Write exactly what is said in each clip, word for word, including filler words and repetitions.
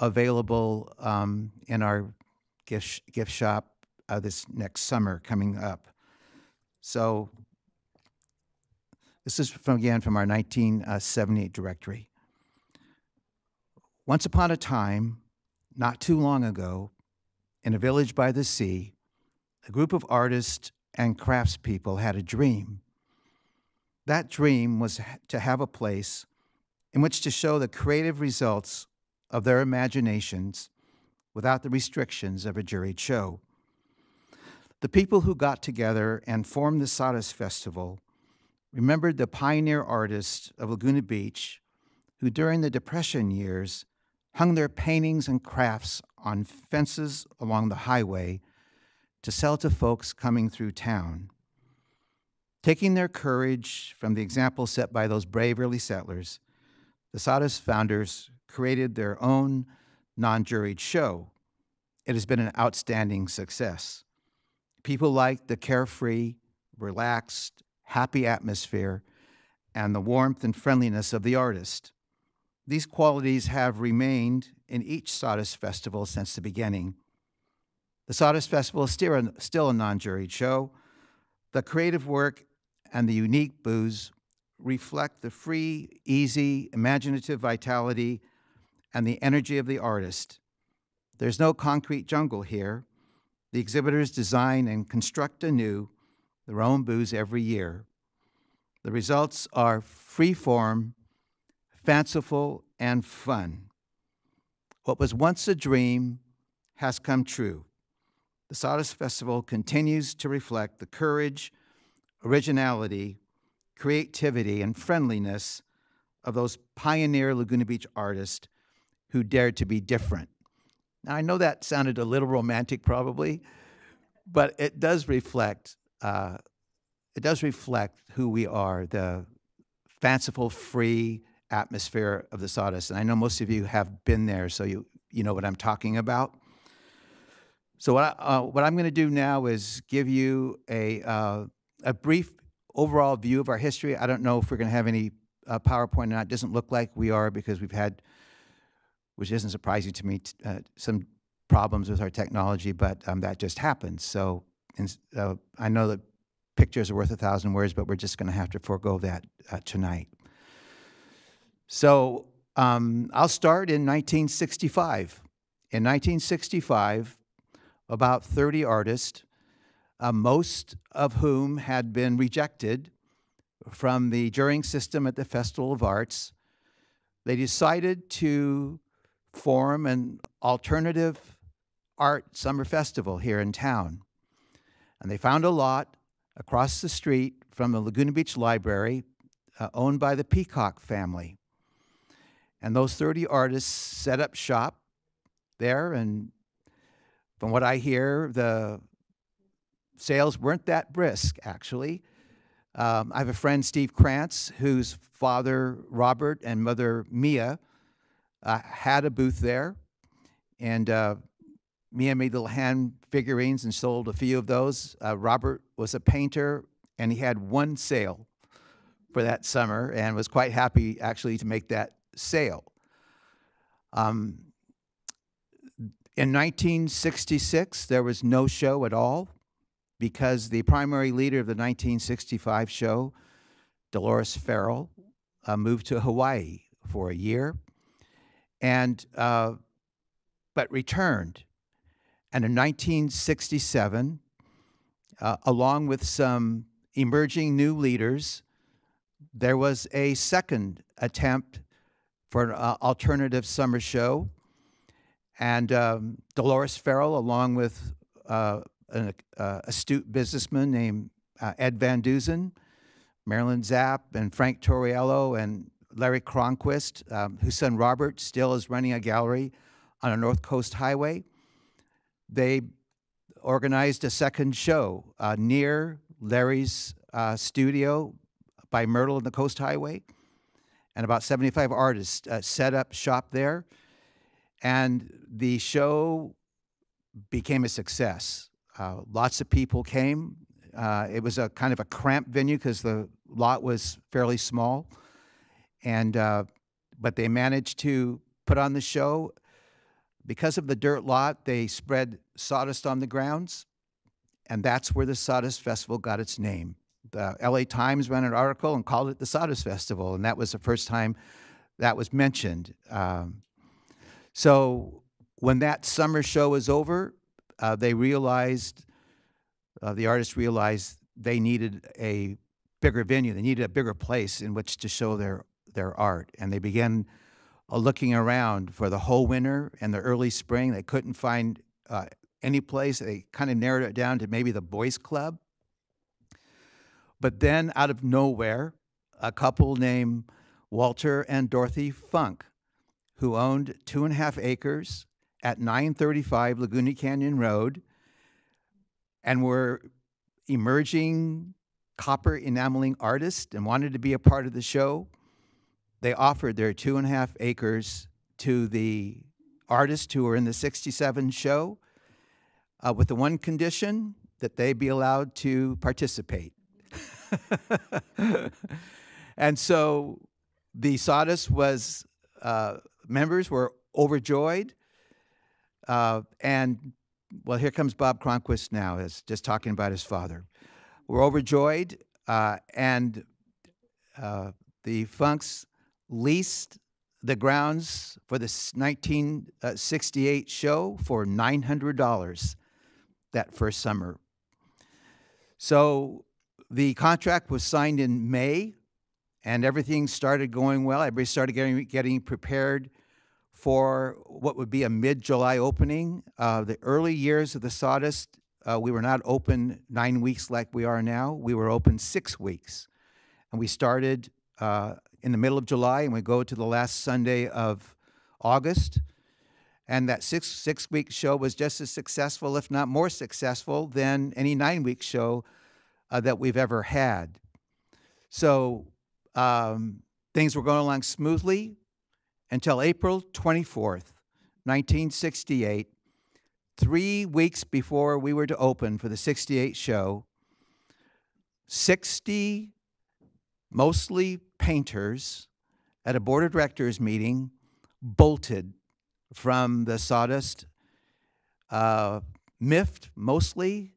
available um, in our gift, sh gift shop uh, this next summer coming up. So this is from, again, from our nineteen seventy-eight directory. Once upon a time, not too long ago, in a village by the sea, a group of artists and craftspeople had a dream. That dream was to have a place in which to show the creative results of their imaginations without the restrictions of a juried show. The people who got together and formed the Sawdust Festival remembered the pioneer artists of Laguna Beach who, during the Depression years, hung their paintings and crafts on fences along the highway to sell to folks coming through town. Taking their courage from the example set by those brave early settlers, the Sawdust founders created their own non-juried show. It has been an outstanding success. People liked the carefree, relaxed, happy atmosphere and the warmth and friendliness of the artist. These qualities have remained in each Sawdust Festival since the beginning. The Sawdust Festival is still a non-juried show. The creative work and the unique booths reflect the free, easy, imaginative vitality and the energy of the artist. There's no concrete jungle here. The exhibitors design and construct anew their own booths every year. The results are free-form, fanciful, and fun. What was once a dream has come true. The Sawdust Festival continues to reflect the courage, originality, creativity, and friendliness of those pioneer Laguna Beach artists who dared to be different. Now, I know that sounded a little romantic probably, but it does reflect, uh, it does reflect who we are, the fanciful, free atmosphere of the Sawdust. And I know most of you have been there, so you, you know what I'm talking about. So what, I, uh, what I'm going to do now is give you a, uh, a brief overall view of our history. I don't know if we're going to have any uh, PowerPoint or not. It doesn't look like we are because we've had, which isn't surprising to me, t uh, some problems with our technology, but um, that just happens. So and, uh, I know that pictures are worth a thousand words, but we're just going to have to forego that uh, tonight. So um, I'll start in nineteen sixty-five. In nineteen sixty-five, about thirty artists, uh, most of whom had been rejected from the jurying system at the Festival of Arts, they decided to form an alternative art summer festival here in town. And they found a lot across the street from the Laguna Beach Library, uh, owned by the Peacock family. And those thirty artists set up shop there, and from what I hear, the sales weren't that brisk, actually. Um, I have a friend, Steve Krantz, whose father, Robert, and mother, Mia, uh, had a booth there. And uh, Mia made little hand figurines and sold a few of those. Uh, Robert was a painter, and he had one sale for that summer and was quite happy, actually, to make that sale. Um, In nineteen sixty-six, there was no show at all because the primary leader of the nineteen sixty-five show, Dolores Farrell, uh, moved to Hawaii for a year, and uh, but returned. And in nineteen sixty-seven, uh, along with some emerging new leaders, there was a second attempt for an uh, alternative summer show. And um, Dolores Farrell, along with uh, an uh, astute businessman named uh, Ed Van Dusen, Marilyn Zapp, and Frank Toriello, and Larry Cronquist, um, whose son Robert still is running a gallery on a North Coast highway, they organized a second show uh, near Larry's uh, studio by Myrtle and the Coast Highway. And about seventy-five artists uh, set up shop there. And the show became a success. Uh, lots of people came. Uh, it was a kind of a cramped venue because the lot was fairly small. And, uh, but they managed to put on the show. Because of the dirt lot, they spread sawdust on the grounds, and that's where the Sawdust Festival got its name. The L A Times ran an article and called it the Sawdust Festival, and that was the first time that was mentioned. Um, so when that summer show was over, uh, they realized, uh, the artists realized they needed a bigger venue. They needed a bigger place in which to show their, their art, and they began uh, looking around for the whole winter and the early spring. They couldn't find uh, any place. They kind of narrowed it down to maybe the Boys Club. But then, out of nowhere, a couple named Walter and Dorothy Funk, who owned two and a half acres at nine thirty-five Laguna Canyon Road, and were emerging copper enameling artists and wanted to be a part of the show. They offered their two and a half acres to the artists who were in the sixty-seven show, uh, with the one condition that they be allowed to participate. And so the Sawdust was, uh, members were overjoyed. Uh, and, well, here comes Bob Cronquist now, is just talking about his father. We're overjoyed, uh, and uh, the Funks leased the grounds for this nineteen sixty-eight show for nine hundred dollars that first summer. So the contract was signed in May, and everything started going well. Everybody started getting, getting prepared for what would be a mid-July opening. Uh, the early years of the Sawdust, uh, we were not open nine weeks like we are now. We were open six weeks. And we started uh, in the middle of July, and we go to the last Sunday of August. And that six, six-week show was just as successful, if not more successful, than any nine-week show uh, that we've ever had. So um, things were going along smoothly until April twenty-fourth, nineteen sixty-eight, three weeks before we were to open for the sixty-eight show. Sixty, mostly painters, at a board of directors meeting, bolted from the Sawdust, uh, miffed mostly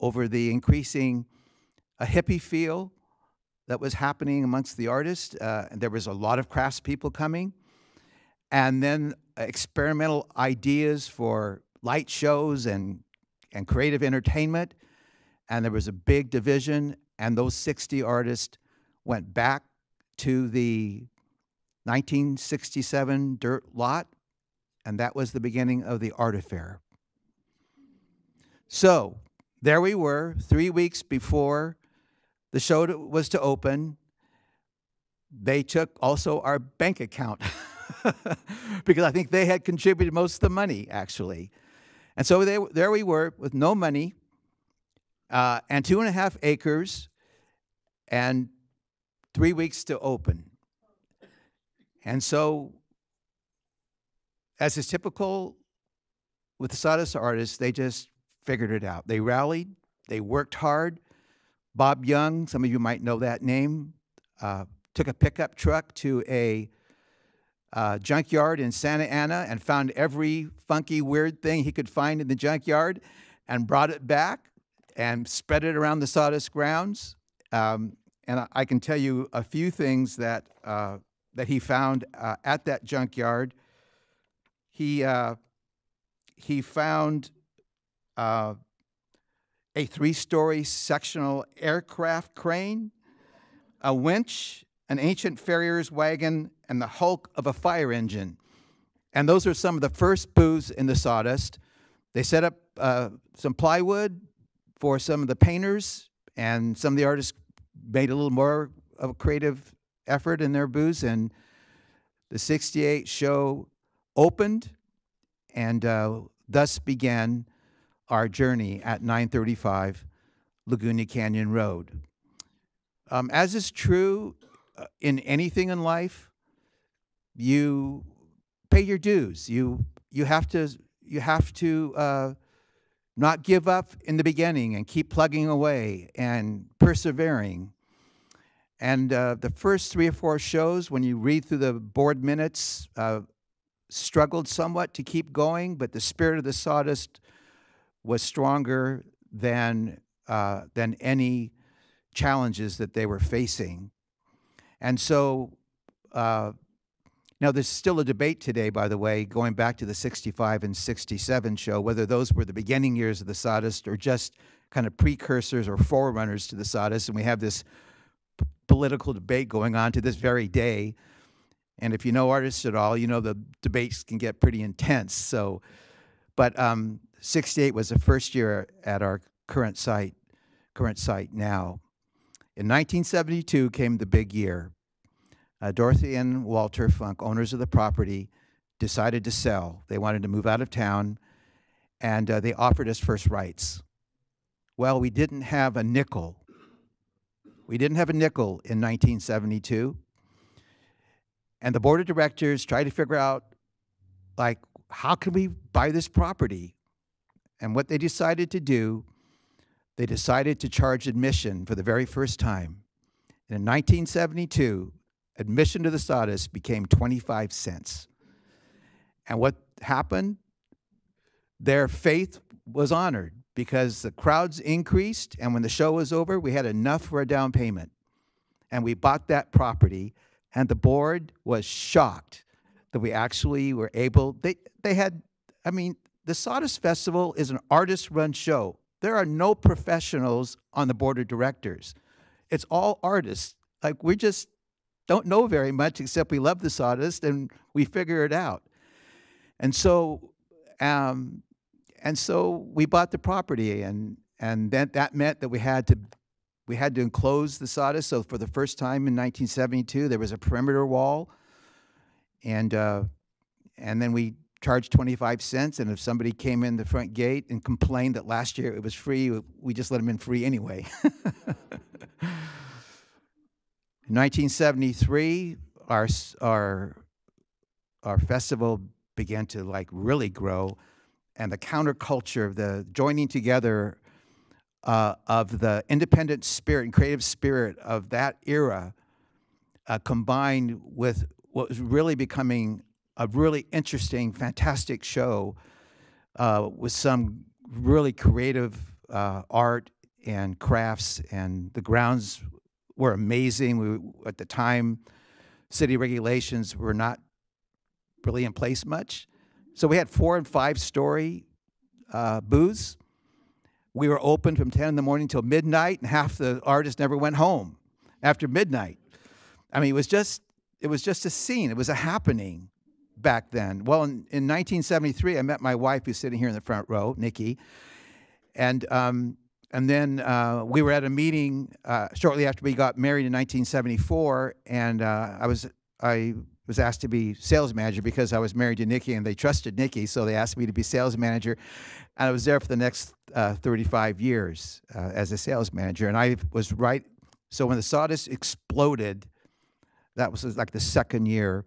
over the increasing uh, hippie feel that was happening amongst the artists. Uh, and there was a lot of craftspeople coming. And then experimental ideas for light shows and, and creative entertainment. And there was a big division. And those sixty artists went back to the nineteen sixty-seven dirt lot. And that was the beginning of the Art Affair. So there we were, three weeks before the show to, was to open. They took also our bank account. Because I think they had contributed most of the money, actually. And so they, there we were with no money uh, and two and a half acres and three weeks to open. And so, as is typical with the Sawdust artists, they just figured it out. They rallied. They worked hard. Bob Young, some of you might know that name, uh, took a pickup truck to a Uh, junkyard in Santa Ana and found every funky, weird thing he could find in the junkyard and brought it back and spread it around the Sawdust grounds. Um, and I, I can tell you a few things that, uh, that he found uh, at that junkyard. He, uh, he found uh, a three-story sectional aircraft crane, a winch, an ancient farrier's wagon, and the hulk of a fire engine. And those are some of the first booths in the Sawdust. They set up uh, some plywood for some of the painters, and some of the artists made a little more of a creative effort in their booths. And the sixty-eight show opened, and uh, thus began our journey at nine thirty-five Laguna Canyon Road. Um, as is true in anything in life, you pay your dues. You you have to you have to uh, not give up in the beginning and keep plugging away and persevering. And uh, the first three or four shows, when you read through the board minutes, uh, struggled somewhat to keep going, but the spirit of the sawdust was stronger than, uh, than any challenges that they were facing. And so, uh, now there's still a debate today, by the way, going back to the sixty-five and sixty-seven show, whether those were the beginning years of the sawdust or just kind of precursors or forerunners to the sawdust. And we have this political debate going on to this very day. And if you know artists at all, you know the debates can get pretty intense. So, but um, sixty-eight was the first year at our current site, current site now. In nineteen seventy-two came the big year. Uh, Dorothy and Walter Funk, owners of the property, decided to sell. They wanted to move out of town, and uh, they offered us first rights. Well, we didn't have a nickel. We didn't have a nickel in nineteen seventy-two. And the board of directors tried to figure out, like, how can we buy this property? And what they decided to do, they decided to charge admission for the very first time. And in nineteen seventy-two, admission to the sawdust became twenty-five cents. And what happened? Their faith was honored because the crowds increased, and when the show was over, we had enough for a down payment. And we bought that property. And the board was shocked that we actually were able, they, they had, I mean, the Sawdust Festival is an artist-run show. There are no professionals on the board of directors. It's all artists. Like, we just don't know very much, except we love the sawdust and we figure it out. And so, um, and so we bought the property, and, and that, that meant that we had to We had to enclose the sawdust, so for the first time in nineteen seventy-two, there was a perimeter wall, and uh, and then we charged twenty-five cents, and if somebody came in the front gate and complained that last year it was free, we just let them in free anyway. In nineteen seventy-three, our, our, our festival began to, like, really grow, and the counterculture, the joining together Uh, of the independent spirit and creative spirit of that era uh, combined with what was really becoming a really interesting, fantastic show uh, with some really creative uh, art and crafts, and the grounds were amazing. We, at the time, city regulations were not really in place much. So we had four and five story uh, booths. We were open from ten in the morning till midnight, and half the artists never went home after midnight. I mean, it was just, it was just a scene. It was a happening back then. Well, in, in nineteen seventy-three, I met my wife, who's sitting here in the front row, Nikki. And, um, and then uh, we were at a meeting uh, shortly after we got married in nineteen seventy-four, and uh, I was, I was asked to be sales manager because I was married to Nikki, and they trusted Nikki, so they asked me to be sales manager. And I was there for the next uh, thirty-five years uh, as a sales manager. And I was right, so when the sawdust exploded, that was like the second year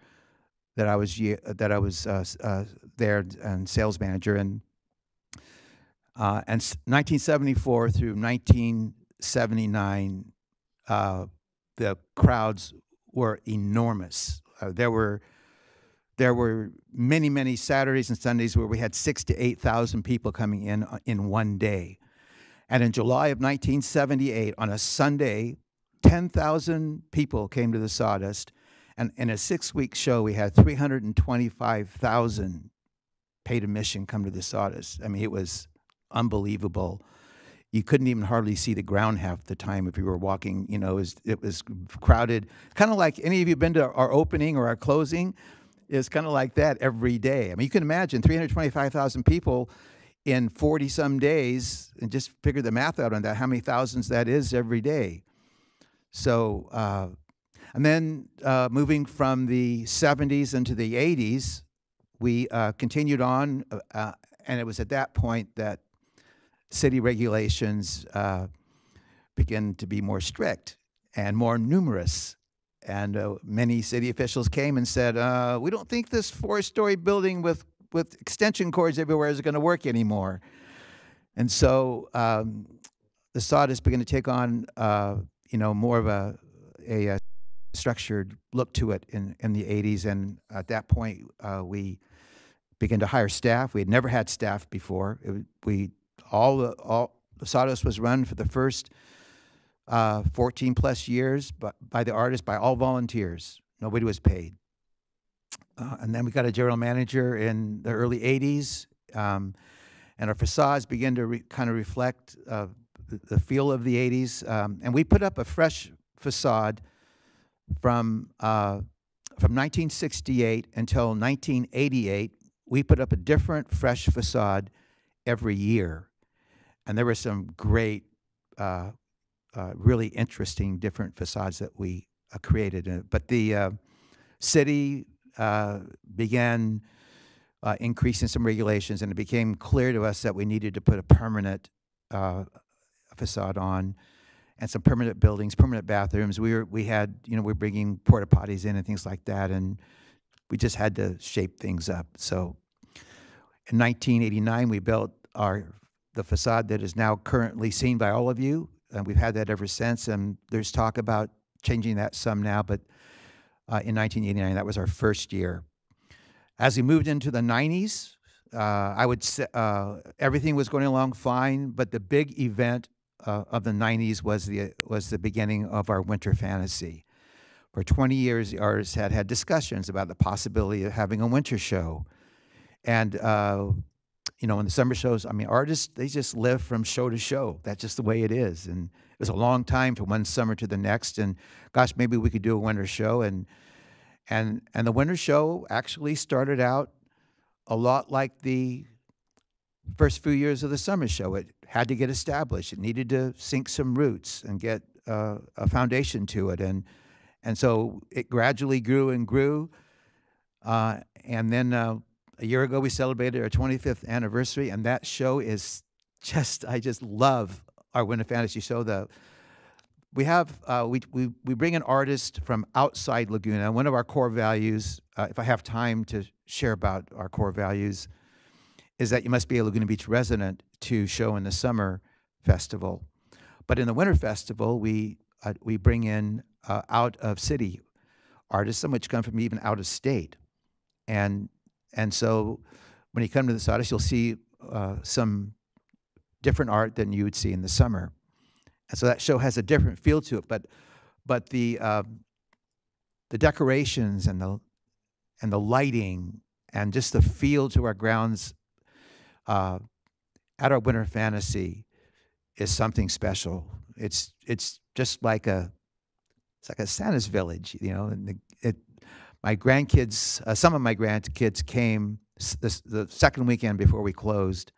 that I was that I was uh, uh, there and sales manager. And uh, and nineteen seventy-four through nineteen seventy-nine, uh, the crowds were enormous. Uh, there were there were many many Saturdays and Sundays where we had six to eight thousand people coming in uh, in one day, and in July of nineteen seventy-eight, on a Sunday, ten thousand people came to the sawdust, and in a six-week show, we had three hundred and twenty-five thousand paid admission come to the sawdust. I mean, it was unbelievable. You couldn't even hardly see the ground half the time if you were walking. You know, it was, it was crowded. Kind of like, any of you been to our opening or our closing? It's kind of like that every day. I mean, you can imagine three hundred twenty-five thousand people in forty some days, and just figure the math out on that, how many thousands that is every day. So, uh, and then uh, moving from the seventies into the eighties, we uh, continued on, uh, and it was at that point that city regulations uh, began to be more strict and more numerous. And uh, many city officials came and said, uh, we don't think this four-story building with, with extension cords everywhere is going to work anymore. And so um, the sawdust began to take on, uh, you know, more of a, a, a structured look to it in, in the eighties. And at that point, uh, we began to hire staff. We had never had staff before. It, we all, the, all the Sawdust was run for the first uh, fourteen plus years by, by the artists, by all volunteers. Nobody was paid. Uh, and then we got a general manager in the early eighties, um, and our facades began to re kind of reflect uh, the feel of the eighties. Um, and we put up a fresh facade from, uh, from nineteen sixty-eight until nineteen eighty-eight. We put up a different fresh facade every year. And there were some great, uh, uh, really interesting different facades that we uh, created. But the uh, city Uh, began uh, increasing some regulations, and it became clear to us that we needed to put a permanent uh, facade on, and some permanent buildings, permanent bathrooms. We were, we had, you know, we we're bringing porta potties in and things like that, and we just had to shape things up. So, in nineteen eighty-nine, we built our the facade that is now currently seen by all of you, and we've had that ever since. And there's talk about changing that some now, but. Uh, in nineteen eighty-nine, that was our first year. As we moved into the nineties, uh, I would say uh, everything was going along fine, but the big event uh, of the nineties was the was the beginning of our Winter Fantasy. For twenty years, the artists had had discussions about the possibility of having a winter show, and uh, you know, in the summer shows, I mean, artists they just live from show to show. That's just the way it is, and. It was a long time from one summer to the next, and gosh, maybe we could do a winter show. And and and the winter show actually started out a lot like the first few years of the summer show. It had to get established. It needed to sink some roots and get uh, a foundation to it. And and so it gradually grew and grew. Uh, and then uh, a year ago, we celebrated our twenty-fifth anniversary, and that show is just I just love. Our Winter Fantasy show. The we have uh, we we we bring an artist from outside Laguna. One of our core values, uh, if I have time to share about our core values, is that you must be a Laguna Beach resident to show in the summer festival. But in the winter festival, we uh, we bring in uh, out of city artists, some which come from even out of state, and and so when you come to this artist, you'll see uh, some. Different art than you would see in the summer, and so that show has a different feel to it. But, but the uh, the decorations and the and the lighting and just the feel to our grounds uh, at our Winter Fantasy is something special. It's it's just like a it's like a Santa's village, you know. And the, it my grandkids, uh, some of my grandkids came this, the second weekend before we closed.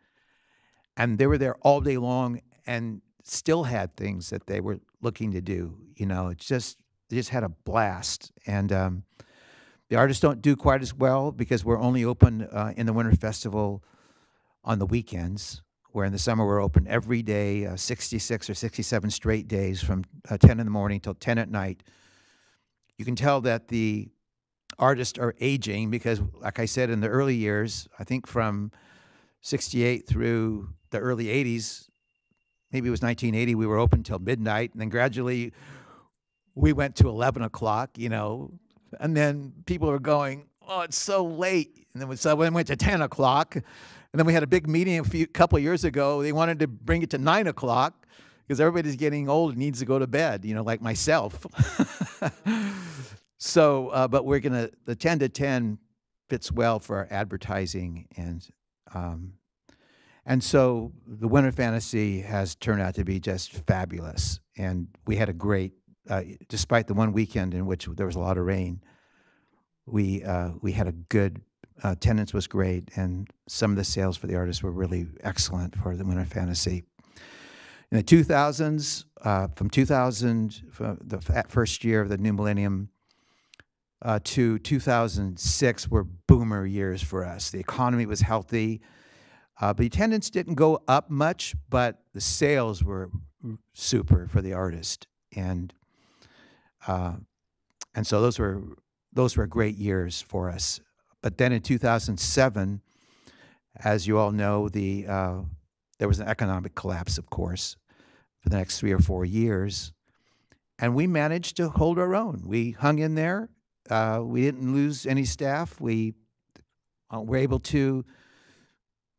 And they were there all day long and still had things that they were looking to do. You know, it's just, they just had a blast. And um, the artists don't do quite as well because we're only open uh, in the Winter Festival on the weekends, where in the summer we're open every day, uh, sixty-six or sixty-seven straight days from uh, ten in the morning till ten at night. You can tell that the artists are aging because, like I said, in the early years, I think from sixty-eight through the early eighties, maybe it was nineteen eighty, we were open till midnight, and then gradually we went to eleven o'clock, you know, and then people were going, oh, it's so late, and then we, so we went to ten o'clock, and then we had a big meeting a few, couple of years ago, they wanted to bring it to nine o'clock, because everybody's getting old and needs to go to bed, you know, like myself. So, uh, but we're going to, the ten to ten fits well for our advertising, and Um, and so the Winter Fantasy has turned out to be just fabulous, and we had a great, uh, despite the one weekend in which there was a lot of rain, we uh, we had a good, uh, attendance was great, and some of the sales for the artists were really excellent for the Winter Fantasy. In the two thousands, uh, from two thousand, from the first year of the new millennium, Uh, to two thousand six were boomer years for us. The economy was healthy. Uh, the attendance didn't go up much, but the sales were super for the artist, and uh, and so those were those were great years for us. But then in two thousand seven, as you all know, the uh, there was an economic collapse, of course, for the next three or four years. And we managed to hold our own. We hung in there. Uh, we didn't lose any staff. We uh, were able to,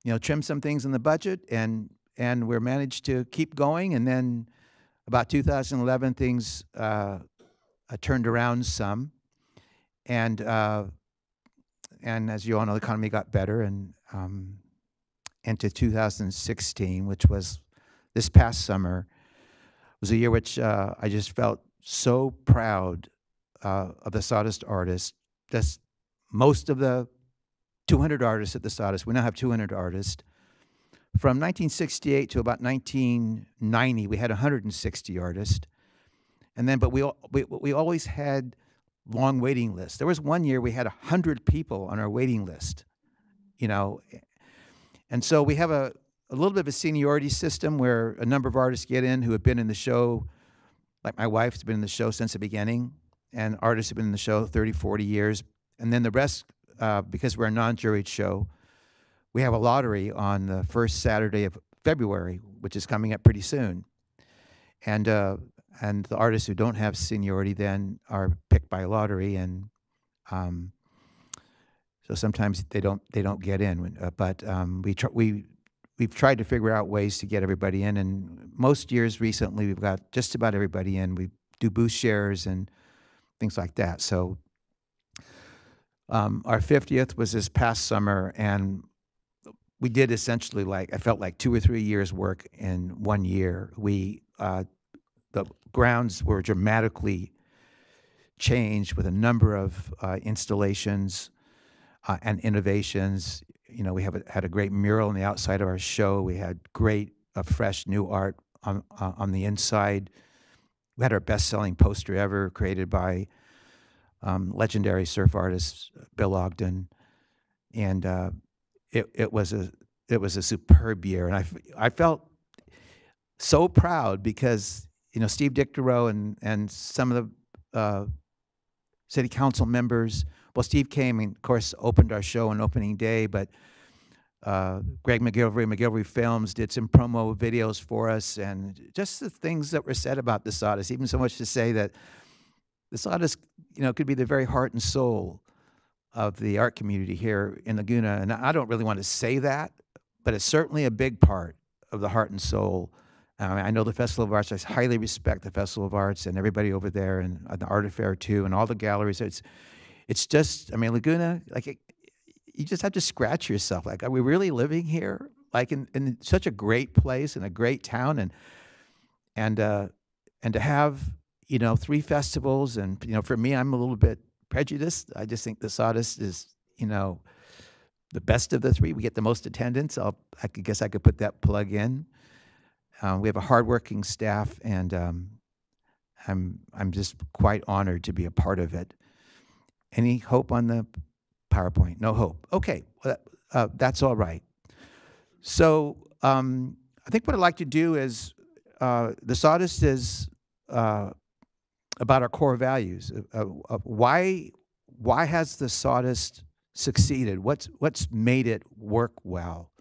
you know, trim some things in the budget, and and we managed to keep going. And then about two thousand eleven, things uh, uh, turned around some, and uh, and as you all know, the economy got better, and um, into two thousand sixteen, which was this past summer, was a year which uh, I just felt so proud uh, of the Sawdust artists. That's most of the two hundred artists at the Sawdust. We now have two hundred artists. From nineteen sixty-eight to about nineteen ninety, we had one hundred sixty artists, and then but we we we always had long waiting lists. There was one year we had one hundred people on our waiting list, you know, and so we have a. a little bit of a seniority system where a number of artists get in who have been in the show, like my wife's been in the show since the beginning, and artists have been in the show thirty, forty years. And then the rest, uh, because we're a non-juried show, we have a lottery on the first Saturday of February, which is coming up pretty soon. And, uh, and the artists who don't have seniority then are picked by lottery, and um, so sometimes they don't, they don't get in. When, uh, but um, we, tr we We've tried to figure out ways to get everybody in, and most years recently we've got just about everybody in. We do booth shares and things like that. So um, our fiftieth was this past summer, and we did essentially, like, I felt like two or three years' work in one year. We uh, the grounds were dramatically changed with a number of uh, installations uh, and innovations. You know, we have a, had a great mural on the outside of our show. We had great, uh, fresh new art on uh, on the inside. We had our best-selling poster ever, created by um, legendary surf artist Bill Ogden, and uh, it it was a it was a superb year. And I I felt so proud because, you know, Steve Dicterow and and some of the uh, city council members. Well, Steve came and, of course, opened our show on opening day, but uh, Greg MacGillivray, MacGillivray Films, did some promo videos for us, and just the things that were said about the Sawdust, even so much to say that the Sawdust, you know, could be the very heart and soul of the art community here in Laguna. And I don't really want to say that, but it's certainly a big part of the heart and soul. Um, I know the Festival of Arts, I highly respect the Festival of Arts and everybody over there, and, and the Art Affair, too, and all the galleries. It's, It's just, I mean, Laguna, like, it, you just have to scratch yourself. Like, are we really living here? Like, in, in such a great place and a great town, and and uh, and to have, you know, three festivals, and, you know, for me, I'm a little bit prejudiced. I just think the Sawdust is, you know, the best of the three. We get the most attendance. I'll, I guess I could put that plug in. Uh, we have a hardworking staff, and um, I'm I'm just quite honored to be a part of it. Any hope on the PowerPoint? No hope. Okay, well, uh, that's all right. So um, I think what I'd like to do is, uh, the Sawdust is uh, about our core values. Uh, uh, why, why has the Sawdust succeeded? What's, what's made it work well?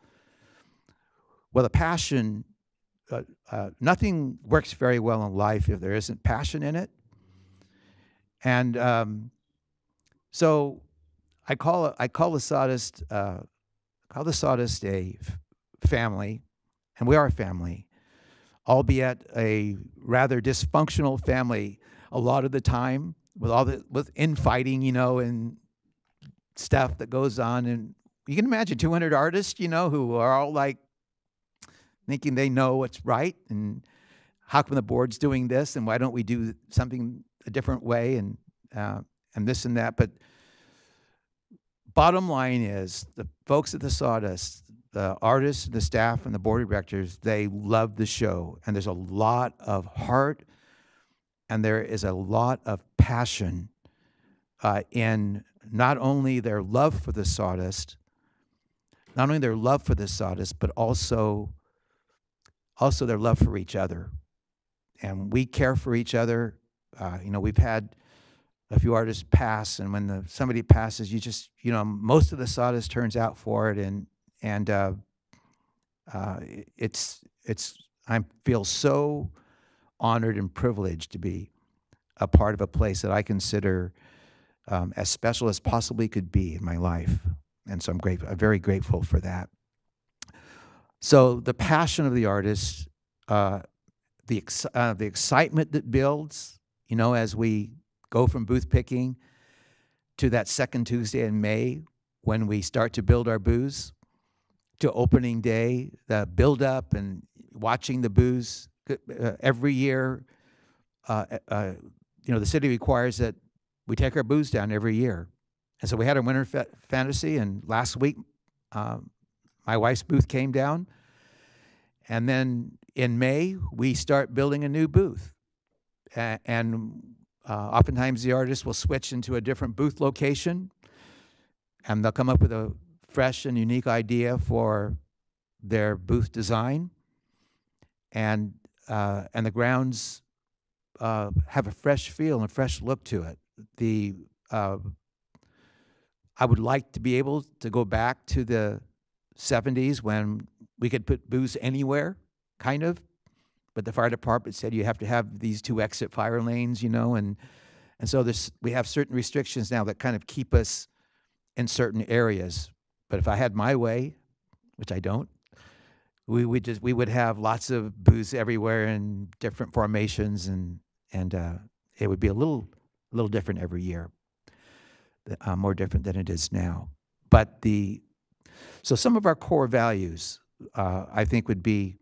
Well, the passion, uh, uh, nothing works very well in life if there isn't passion in it. And um, So, I call I call the Sawdust uh, call the Sawdust a f family, and we are a family, albeit a rather dysfunctional family a lot of the time, with all the with infighting, you know, and stuff that goes on. And you can imagine two hundred artists, you know, who are all like thinking they know what's right, and how come the board's doing this, and why don't we do something a different way, and uh, and this and that. But bottom line is, the folks at the Sawdust, the artists, the staff, and the board of directors, they love the show. And there's a lot of heart, and there is a lot of passion uh, in not only their love for the Sawdust, not only their love for the Sawdust, but also, also their love for each other. And we care for each other. Uh, you know, we've had a few artists pass, and when the, somebody passes, you just, you know, most of the Sawdust turns out for it, and and uh, uh, it's it's I feel so honored and privileged to be a part of a place that I consider um, as special as possibly could be in my life. And so I'm, grateful, I'm very grateful for that. So the passion of the artist, uh, the, ex uh, the excitement that builds, you know, as we go from booth picking to that second Tuesday in May when we start to build our booths, to opening day, the build up and watching the booths uh, every year. Uh, uh, you know, the city requires that we take our booths down every year. And so we had our winter fa fantasy, and last week uh, my wife's booth came down. And then in May, we start building a new booth. A and uh, oftentimes the artist will switch into a different booth location, and they'll come up with a fresh and unique idea for their booth design. And, uh, and the grounds uh, have a fresh feel and a fresh look to it. The, uh, I would like to be able to go back to the seventies when we could put booths anywhere, kind of, but the fire department said you have to have these two exit fire lanes, you know, and, and so this, we have certain restrictions now that kind of keep us in certain areas. But if I had my way, which I don't, we would just we would have lots of booths everywhere in different formations, and and uh, it would be a little a little different every year, uh, more different than it is now. But the so some of our core values uh, I think would be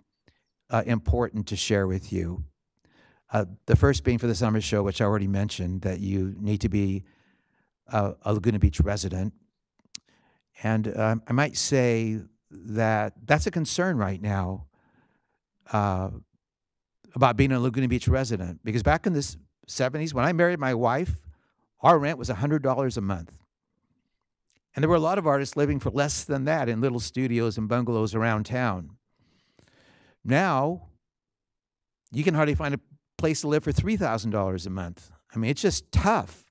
uh, important to share with you. Uh, the first being for the summer show, which I already mentioned, that you need to be uh, a Laguna Beach resident. And uh, I might say that that's a concern right now uh, about being a Laguna Beach resident. Because back in the seventies, when I married my wife, our rent was one hundred dollars a month. And there were a lot of artists living for less than that in little studios and bungalows around town. Now, you can hardly find a place to live for three thousand dollars a month. I mean, it's just tough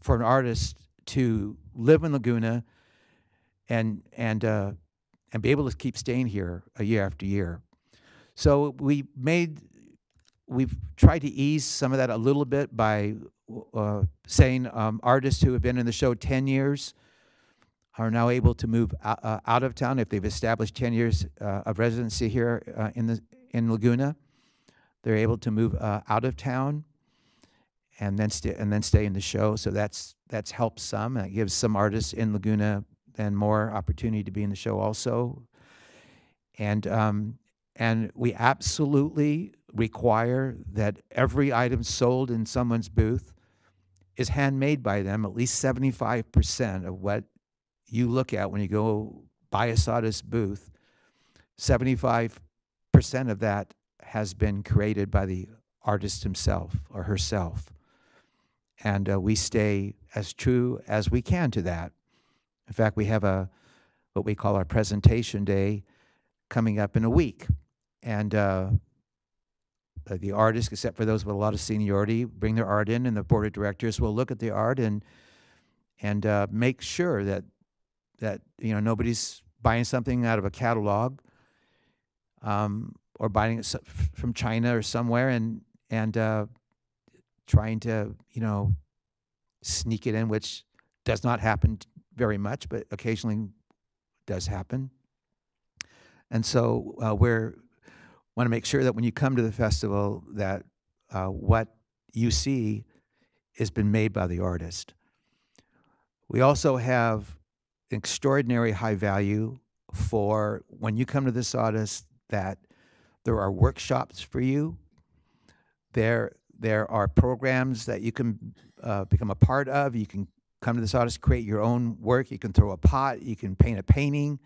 for an artist to live in Laguna and and uh, and be able to keep staying here a year after year. So we made we've tried to ease some of that a little bit by uh, saying um, artists who have been in the show ten years are now able to move out, uh, out of town if they've established ten years uh, of residency here uh, in the in Laguna. They're able to move uh, out of town and then stay and then stay in the show. So that's that's helped some. And it gives some artists in Laguna and more opportunity to be in the show also. And, um, and we absolutely require that every item sold in someone's booth is handmade by them, at least seventy-five percent of what you look at when you go buy a Sawdust booth. seventy-five percent of that has been created by the artist himself or herself. And uh, we stay as true as we can to that. In fact, we have a what we call our presentation day coming up in a week. And uh, the artists, except for those with a lot of seniority, bring their art in, and the board of directors will look at the art and and uh, make sure that that you know nobody's buying something out of a catalog um, or buying it from China or somewhere, and and uh, trying to you know sneak it in, which does not happen very much, but occasionally does happen. And so uh, we're want to make sure that when you come to the festival that uh, what you see has been made by the artist. We also have extraordinary high value for when you come to the Sawdust, that there are workshops for you. There, there are programs that you can uh, become a part of. You can come to this artist, create your own work. You can throw a pot. You can paint a painting.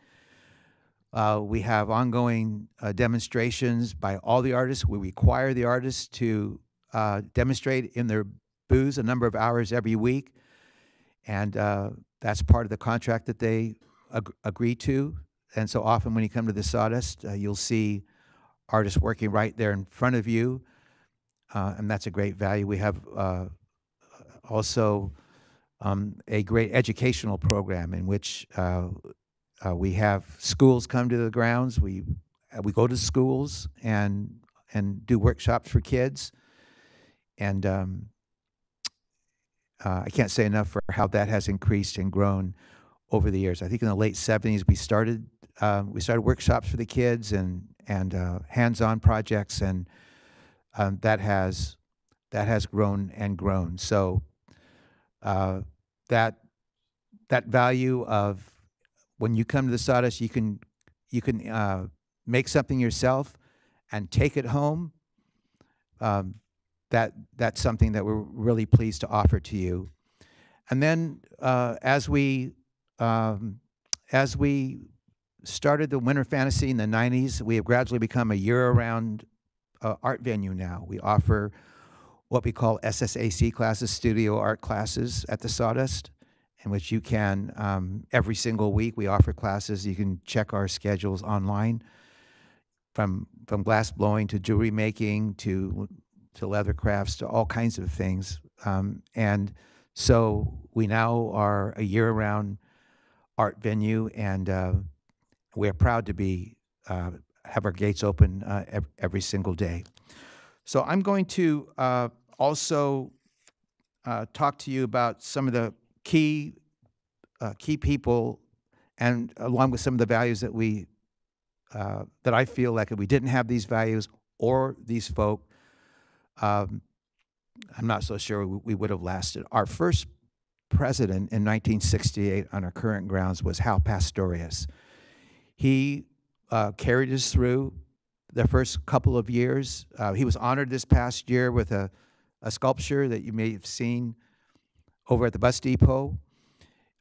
Uh, we have ongoing uh, demonstrations by all the artists. We require the artists to uh, demonstrate in their booths a number of hours every week. And uh, that's part of the contract that they ag agree to. And so often when you come to the Sawdust, uh, you'll see artists working right there in front of you. Uh, and that's a great value. We have uh, also... Um, a great educational program in which uh, uh, we have schools come to the grounds. We uh, we go to schools and and do workshops for kids, and um, uh, I can't say enough for how that has increased and grown over the years. I think in the late seventies we started uh, we started workshops for the kids and and uh, hands-on projects, and um, that has that has grown and grown. So uh, that that value of when you come to the Sawdust, you can you can uh, make something yourself and take it home. Um, that that's something that we're really pleased to offer to you. And then uh, as we Um, as we started the Winter Fantasy in the nineties, we have gradually become a year-round uh, art venue now. We offer what we call S S A C classes, studio art classes at the Sawdust, in which you can, um, every single week we offer classes. You can check our schedules online, from from glass blowing to jewelry making to, to leather crafts to all kinds of things. Um, and so we now are a year-round art venue, and uh, we're proud to be uh, have our gates open uh, every single day. So I'm going to uh, also uh, talk to you about some of the key uh, key people, and along with some of the values that we uh, that I feel like if we didn't have these values or these folk, um, I'm not so sure we would have lasted. Our first president in nineteen sixty-eight on our current grounds was Hal Pastorius. He uh, carried us through the first couple of years. Uh, he was honored this past year with a, a sculpture that you may have seen over at the bus depot.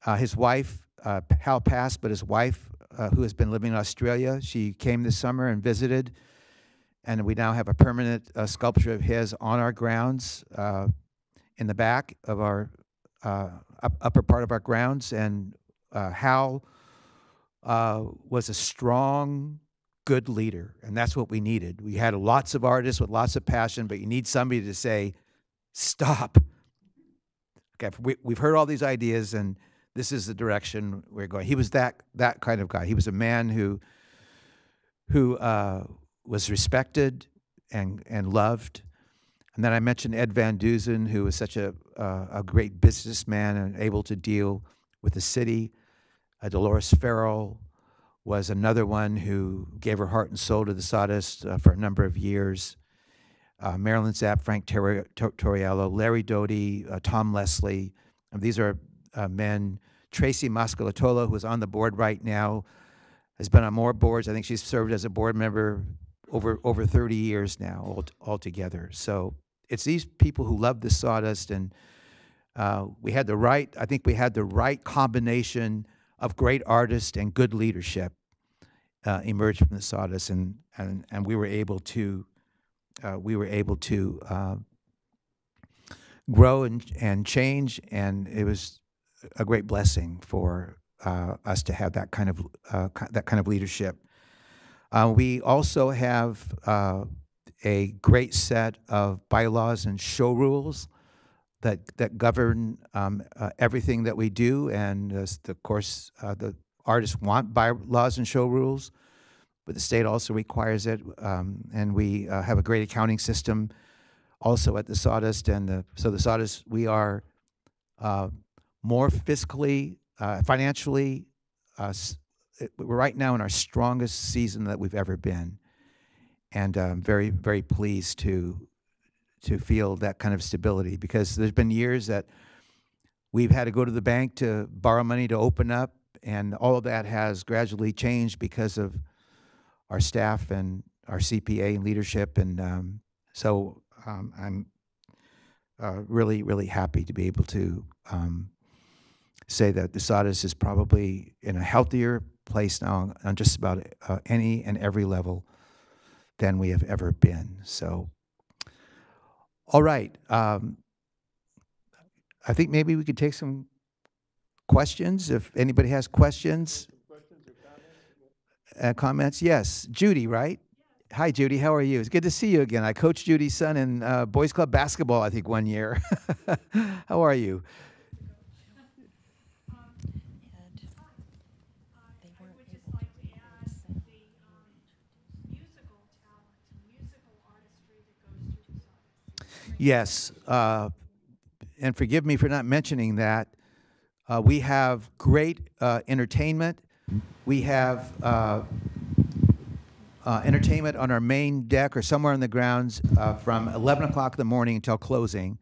Uh, his wife, uh, Hal passed, but his wife, uh, who has been living in Australia, she came this summer and visited, and we now have a permanent uh, sculpture of his on our grounds uh, in the back of our Uh, up, upper part of our grounds. And uh, Hal uh, was a strong, good leader, and that's what we needed. We had lots of artists with lots of passion, but you need somebody to say, stop. Okay, we, we've heard all these ideas, and this is the direction we're going. He was that that kind of guy. He was a man who who uh, was respected and, and loved. And then I mentioned Ed Van Dusen, who was such a, uh, a great businessman and able to deal with the city. Uh, Dolores Farrell was another one who gave her heart and soul to the Sawdust uh, for a number of years. Uh, Marilyn Zapp, Frank Toriello, Larry Doty, uh, Tom Leslie. And these are uh, men. Tracy Mascalatola, who is on the board right now, has been on more boards. I think she's served as a board member over over thirty years now altogether. So it's these people who love the Sawdust, and uh, we had the right, I think we had the right combination of great artists and good leadership uh, emerged from the Sawdust, and, and, and we were able to, uh, we were able to uh, grow and, and change, and it was a great blessing for uh, us to have that kind of, uh, that kind of leadership. Uh, we also have uh, a great set of bylaws and show rules that that govern um, uh, everything that we do, and uh, of course uh, the artists want bylaws and show rules, but the state also requires it. Um, and we uh, have a great accounting system also at the Sawdust, and the, so the Sawdust, we are uh, more fiscally, uh, financially. Uh, We're right now in our strongest season that we've ever been, and I'm very, very pleased to to feel that kind of stability, because there's been years that we've had to go to the bank to borrow money to open up, and all of that has gradually changed because of our staff and our C P A and leadership, and um, so um, I'm uh, really, really happy to be able to um, say that the Sawdust is probably in a healthier place now on just about uh, any and every level than we have ever been. So, all right. Um, I think maybe we could take some questions if anybody has questions. Questions or comments? Uh, comments? Yes. Judy, right? Yeah. Hi, Judy. How are you? It's good to see you again. I coached Judy's son in uh, Boys Club basketball, I think, one year. How are you? Yes, uh, and forgive me for not mentioning that, uh, we have great uh, entertainment. We have uh, uh, entertainment on our main deck or somewhere on the grounds uh, from eleven o'clock in the morning until closing.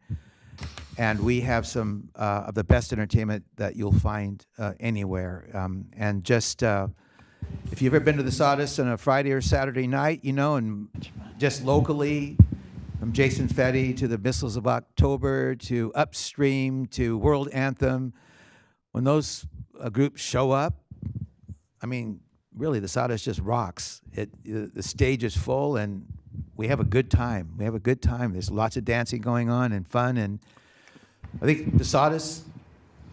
And we have some uh, of the best entertainment that you'll find uh, anywhere. Um, and just, uh, if you've ever been to the Sawdust on a Friday or Saturday night, you know, and just locally, from Jason Fetty to the Missiles of October to Upstream to World Anthem, when those uh, groups show up, I mean, really, the Sawdust just rocks. It, uh, the stage is full, and we have a good time. We have a good time. There's lots of dancing going on and fun, and I think the Sawdust,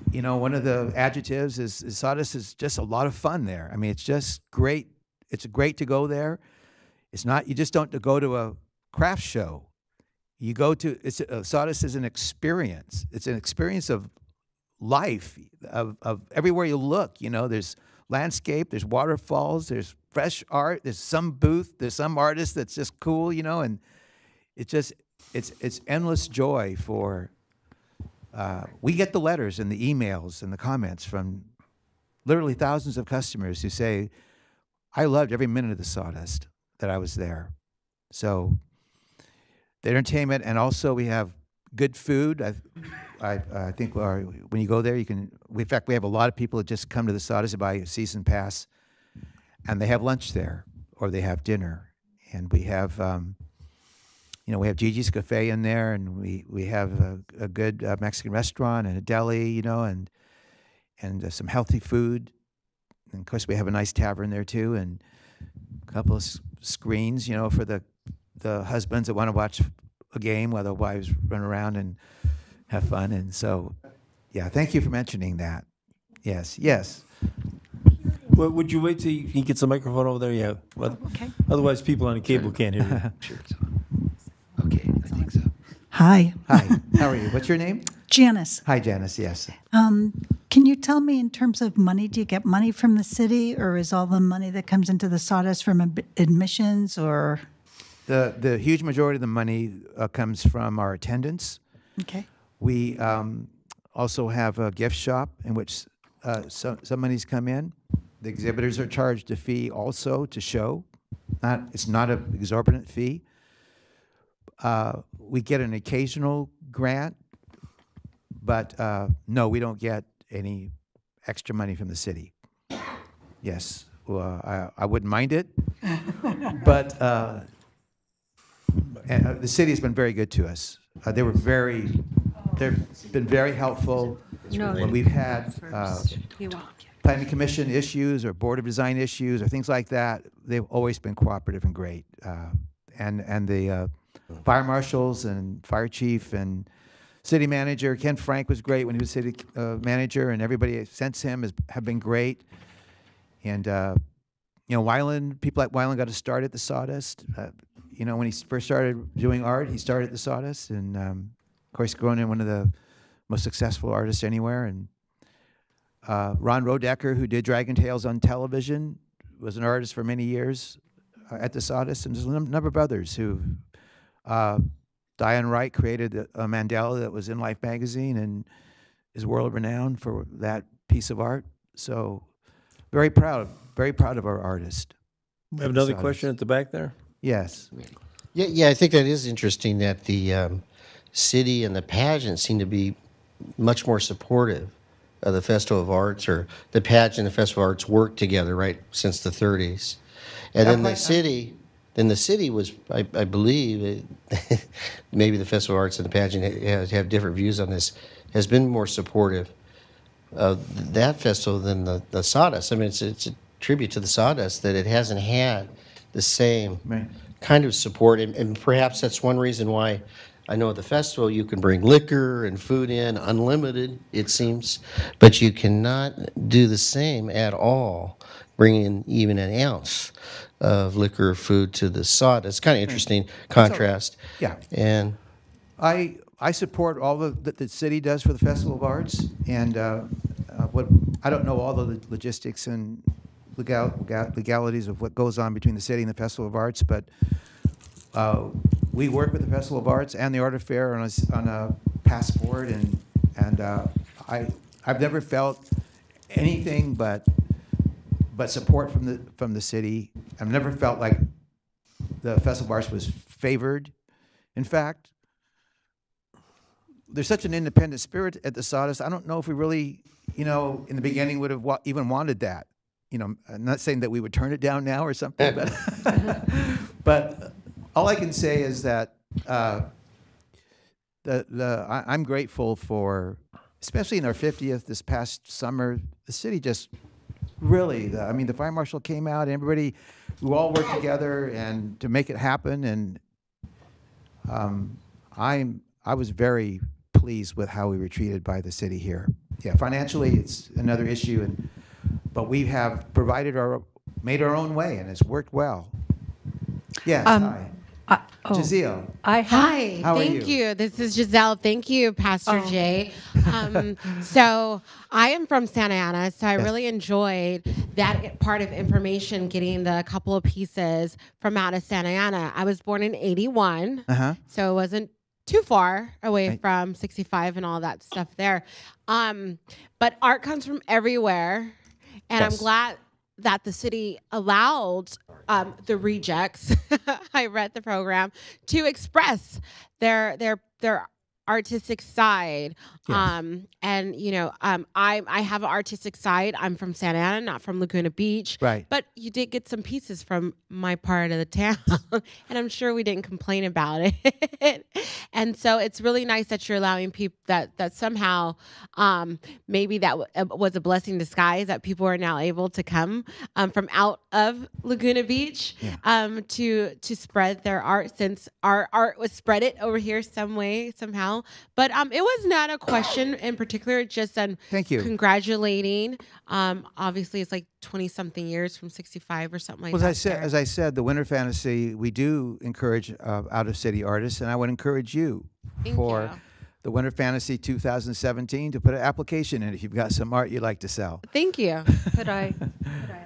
you know, one of the adjectives is, is Sawdust is just a lot of fun there. I mean, it's just great. It's great to go there. It's not, you just don't go to a craft show. You go to, it's, uh, Sawdust is an experience. It's an experience of life, of, of everywhere you look. You know, there's landscape, there's waterfalls, there's fresh art, there's some booth, there's some artist that's just cool, you know, and it's just, it's, it's endless joy for, Uh, we get the letters and the emails and the comments from literally thousands of customers who say, I loved every minute of the Sawdust that I was there. So the entertainment, and also we have good food. I, I, I think our, when you go there, you can, in fact, we have a lot of people that just come to the Sawdust to buy a season pass, and they have lunch there or they have dinner. And we have, um, you know, we have Gigi's Cafe in there, and we, we have a, a good uh, Mexican restaurant and a deli, you know, and and uh, some healthy food. And, of course, we have a nice tavern there, too, and a couple of s screens, you know, for the, the husbands that want to watch a game while their wives run around and have fun. And so, yeah, thank you for mentioning that. Yes, yes. Well, would you wait till you can get some microphone over there? Yeah. Well, okay. Otherwise, people on the cable can't hear you. Okay, I think so. Hi. Hi. How are you? What's your name? Janice. Hi, Janice. Yes. Um, can you tell me in terms of money, do you get money from the city, or is all the money that comes into the Sawdust from admissions, or? The the huge majority of the money uh, comes from our attendance. Okay. We um, also have a gift shop in which uh, so, some money's come in. The exhibitors are charged a fee also to show. Not, it's not an exorbitant fee. Uh, we get an occasional grant, but uh, no, we don't get any extra money from the city. Yes, well, I, I wouldn't mind it, but uh, and, uh, the city has been very good to us. Uh, they were very, they've been very helpful no, when we've had uh, planning commission issues or board of design issues or things like that. They've always been cooperative and great, uh, and and the. Uh, Fire marshals and fire chief and city manager. Ken Frank was great when he was city uh, manager, and everybody since him has, have been great. And, uh, you know, Wyland, people at Wyland got to start at the Sawdust. Uh, you know, when he first started doing art, he started at the Sawdust. And, um, of course, grown in one of the most successful artists anywhere. And uh, Ron Rodecker, who did Dragon Tales on television, was an artist for many years uh, at the Sawdust. And there's a number of others who... Uh, Diane Wright created a, a mandala that was in Life magazine and is world renowned for that piece of art. So very proud, very proud of our artist. We have another question at the back there? Yes. Yeah, yeah, I think that is interesting that the um, city and the pageant seem to be much more supportive of the Festival of Arts, or the pageant and the Festival of Arts worked together, right, since the thirties. And then the city... Then the city was, I, I believe, it, maybe the Festival of Arts and the pageant has, have different views on this, has been more supportive of that festival than the, the Sawdust. I mean, it's, it's a tribute to the Sawdust that it hasn't had the same right. kind of support. And, and perhaps that's one reason why I know at the festival you can bring liquor and food in, unlimited, it seems, but you cannot do the same at all, bringing in even an ounce of liquor or food to the Sawdust. It's kind of interesting contrast. So, yeah. And I I support all the, that the city does for the Festival of Arts, and uh, uh, what I don't know all the logistics and legal, legalities of what goes on between the city and the Festival of Arts, but uh, we work with the Festival of Arts and the Art Affair on a, on a passport, and and uh, I I've never felt anything but but support from the from the city. I've never felt like the Festival of Arts was favored. In fact, there's such an independent spirit at the Sawdust. I don't know if we really, you know, in the beginning would have wa even wanted that. You know, I'm not saying that we would turn it down now or something, but but all I can say is that uh, the the I, I'm grateful for, especially in our fiftieth this past summer, the city just really. The, I mean, the fire marshal came out, and everybody, we all worked together and to make it happen, and um, I'm I was very pleased with how we were treated by the city here. Yeah, financially it's another issue, and. But we have provided our, made our own way, and it's worked well. Yes, um, hi. I, oh, Giselle. I, hi, how thank are you? you. This is Giselle. Thank you, Pastor oh. Jay. Um, so I am from Santa Ana, so I yes. really enjoyed that part of information, getting the couple of pieces from out of Santa Ana. I was born in eighty-one, uh-huh. so it wasn't too far away right. from sixty-five and all that stuff there. Um, but art comes from everywhere. And yes. I'm glad that the city allowed um, the rejects, I read the program, to express their their their artistic side. Yes. Um, and, you know, um, I, I have an artistic side. I'm from Santa Ana, not from Laguna Beach. Right. But you did get some pieces from my part of the town, and I'm sure we didn't complain about it. And so it's really nice that you're allowing people that, that somehow um, maybe that w was a blessing in disguise, that people are now able to come um, from out of Laguna Beach yeah. um, to, to spread their art, since our art was spread it over here some way, somehow. But um, it was not a question in particular, just on Thank you. congratulating. Um, obviously, it's like twenty-something years from sixty-five or something like well, that. As I, said, as I said, the Winter Fantasy, we do encourage uh, out-of-city artists, and I would encourage you Thank for you. the Winter Fantasy two thousand seventeen to put an application in if you've got some art you'd like to sell. Thank you. Could I? Could I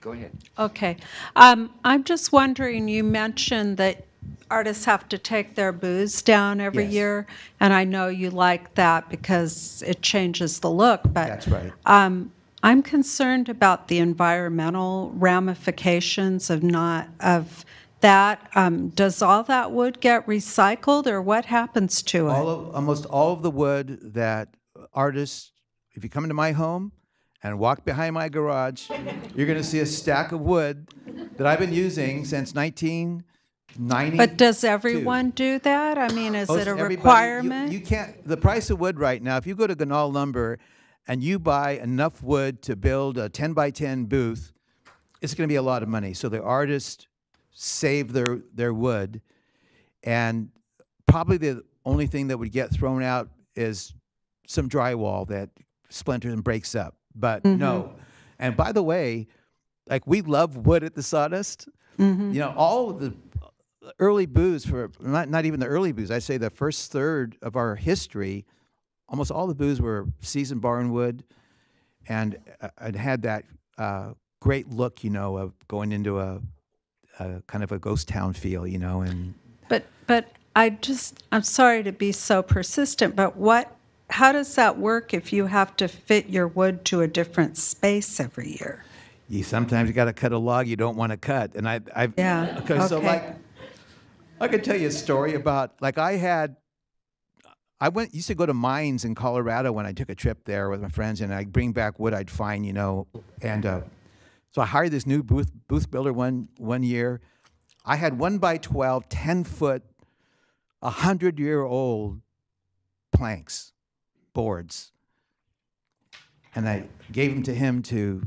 Go ahead. Okay. Um, I'm just wondering, you mentioned that artists have to take their booths down every yes. year, and I know you like that because it changes the look, but That's right. um, I'm concerned about the environmental ramifications of not of that. Um, does all that wood get recycled, or what happens to all it? Of, almost all of the wood that artists, if you come into my home and walk behind my garage, you're going to see a stack of wood that I've been using since nineteen ninety-two. But does everyone do that? I mean, is Most it a requirement? You, you can't. The price of wood right now, if you go to Gnarl Lumber and you buy enough wood to build a ten by ten booth, it's going to be a lot of money. So the artists save their, their wood. And probably the only thing that would get thrown out is some drywall that splinters and breaks up. But mm-hmm. no. And by the way, like, we love wood at the Sawdust. Mm-hmm. You know, all of the early booths for not not even the early booths. I say the first third of our history, almost all the booths were seasoned barnwood, and uh, it had that uh, great look, you know, of going into a, a kind of a ghost town feel, you know. And but but I just I'm sorry to be so persistent, but what? How does that work if you have to fit your wood to a different space every year? You sometimes you got to cut a log you don't want to cut, and I I've yeah okay, okay. so like. I could tell you a story about, like, I had, I went, used to go to mines in Colorado when I took a trip there with my friends, and I'd bring back wood I'd find, you know, and uh, so I hired this new booth, booth builder one, one year. I had one by twelve, ten foot, hundred year old planks, boards, and I gave them to him to